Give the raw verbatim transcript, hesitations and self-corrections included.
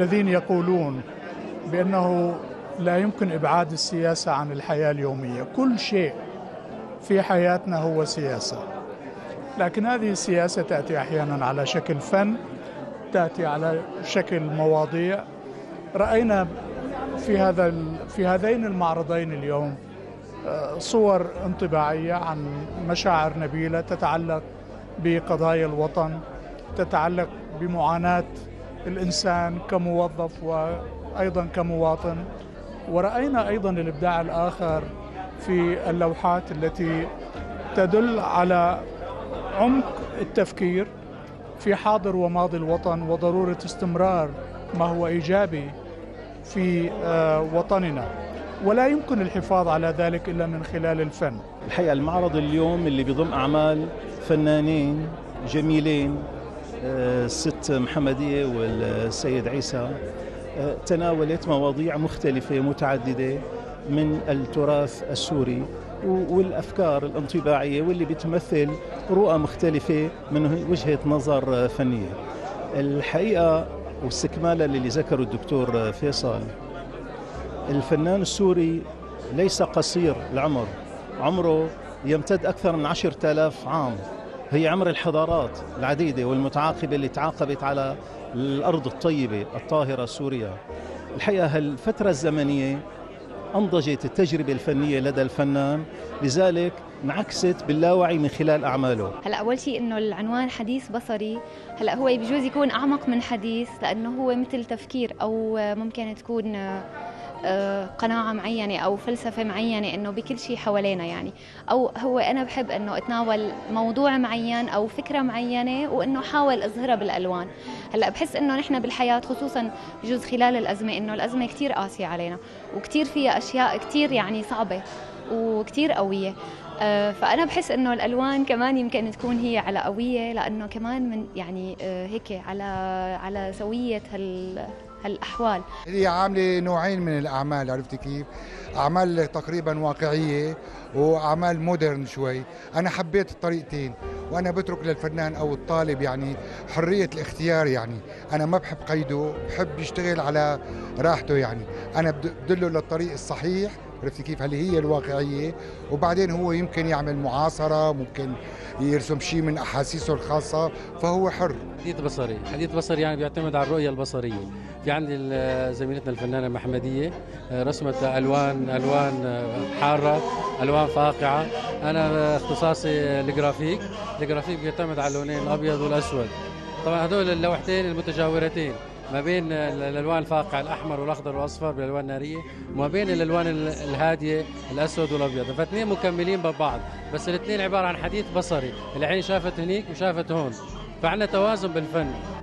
الذين يقولون بأنه لا يمكن إبعاد السياسة عن الحياة اليومية. كل شيء في حياتنا هو سياسة، لكن هذه السياسة تأتي أحيانا على شكل فن، تأتي على شكل مواضيع. رأينا في هذا في هذين المعرضين اليوم صور انطباعية عن مشاعر نبيلة تتعلق بقضايا الوطن، تتعلق بمعاناة الإنسان كموظف وأيضا كمواطن. ورأينا أيضا الإبداع الآخر في اللوحات التي تدل على عمق التفكير في حاضر وماضي الوطن وضرورة استمرار ما هو إيجابي في وطننا، ولا يمكن الحفاظ على ذلك إلا من خلال الفن. الحقيقة المعرض اليوم اللي بيضم أعمال فنانين جميلين، الست محمدية والسيد عيسى، تناولت مواضيع مختلفة متعددة من التراث السوري والأفكار الانطباعية، واللي بتمثل رؤى مختلفة من وجهة نظر فنية. الحقيقة واستكمالا للي ذكره الدكتور فيصل، الفنان السوري ليس قصير العمر، عمره يمتد أكثر من عشرة آلاف عام، هي عمر الحضارات العديدة والمتعاقبة اللي تعاقبت على الأرض الطيبة الطاهرة سوريا. الحقيقة هالفترة الزمنية أنضجت التجربة الفنية لدى الفنان، لذلك انعكست باللاوعي من خلال أعماله. هلا أول شيء إنه العنوان حديث بصري، هلا هو بجوز يكون أعمق من حديث لأنه هو مثل تفكير، أو ممكن تكون قناعة معينة أو فلسفة معينة إنه بكل شيء حوالينا يعني، أو هو أنا بحب إنه أتناول موضوع معين أو فكرة معينة وإنه حاول أظهرها بالألوان. هلا بحس إنه نحن بالحياة خصوصا بجوز خلال الأزمة، إنه الأزمة كتير قاسية علينا وكتير فيها أشياء كتير يعني صعبة وكتير قوية، فأنا بحس إنه الألوان كمان يمكن تكون هي على قوية، لأنه كمان من يعني هيك على على سوية هال الأحوال. هي عاملة نوعين من الأعمال، عرفتي كيف؟ أعمال تقريبا واقعية وأعمال مودرن شوي. أنا حبيت الطريقتين، وأنا بترك للفنان أو الطالب يعني حرية الاختيار. يعني أنا ما بحب قيده، بحب يشتغل على راحته. يعني أنا بدله للطريق الصحيح، عرفتي كيف؟ اللي هي الواقعية، وبعدين هو يمكن يعمل معاصرة، ممكن يرسم شيء من أحاسيسه الخاصة، فهو حر. حديث بصري، حديث بصري يعني بيعتمد على الرؤية البصرية. في عندي زميلتنا الفنانة محمدية رسمت ألوان ألوان حارة، ألوان فاقعة. أنا اختصاصي الجرافيك، الجرافيك بيعتمد على اللونين الأبيض والأسود. طبعا هذول اللوحتين المتجاورتين ما بين الألوان الفاقعة الأحمر والأخضر والأصفر بالألوان النارية، وما بين الألوان الهادية الأسود والأبيض، فاثنين مكملين ببعض، بس الاثنين عبارة عن حديث بصري، العين شافت هنيك وشافت هون، فعنا توازن بالفن.